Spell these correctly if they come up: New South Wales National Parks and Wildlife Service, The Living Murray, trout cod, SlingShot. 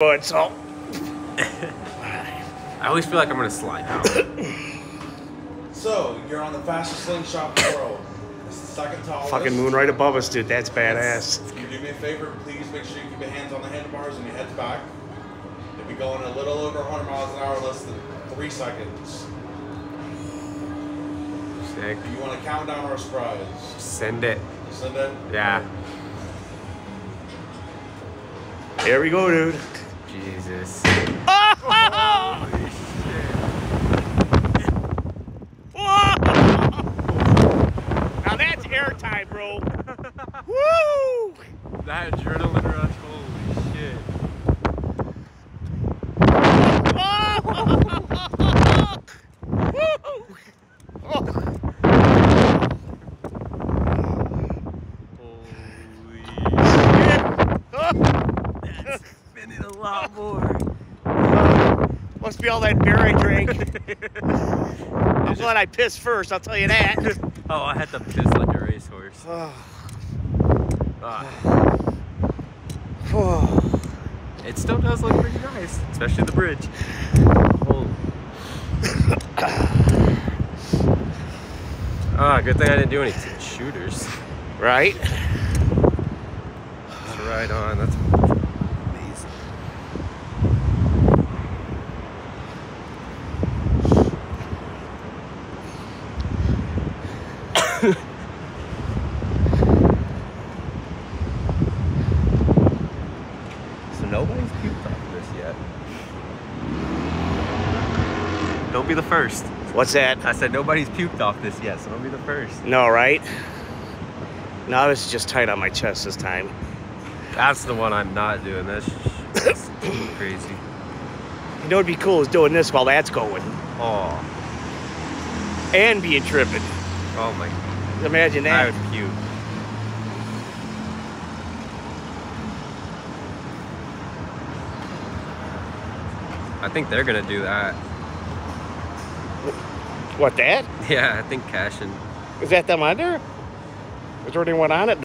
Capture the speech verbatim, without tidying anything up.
But it's all. I always feel like I'm gonna slide out. So you're on the fastest slingshot in the world. It's the second tallest. Fucking moon right above us, dude. That's badass. If you do me a favor, please make sure you keep your hands on the handlebars and your heads back. You'll be going a little over one hundred miles an hour, less than three seconds. Sick. Do you want a countdown or a surprise? Send it. You send it. Yeah. Here we go, dude. Jesus. Oh! Holy shit. Whoa! Now that's airtime, bro. Woo! That adrenaline rush, holy shit. Oh! Woo! Oh. Holy shit. That's spinning a lot more. Must be all that beer I drank. I'm glad I pissed first, I'll tell you that. Oh, I had to piss like a racehorse. Oh. It still does look pretty nice, especially the bridge. Oh, ah, good thing I didn't do any shooters. Right? That's right on. That's amazing. So nobody's puked off this yet. Don't be the first. What's that? I said nobody's puked off this yet, so don't be the first. No, right? No, this is just tight on my chest this time. That's the one I'm not doing. This is crazy. You know what'd be cool is doing this while that's going. Oh. And being tripping. Oh my God. Imagine that. I would puke. I think they're gonna do that. What, that? Yeah, I think Cashin. Is that them on there? Is there anyone on it?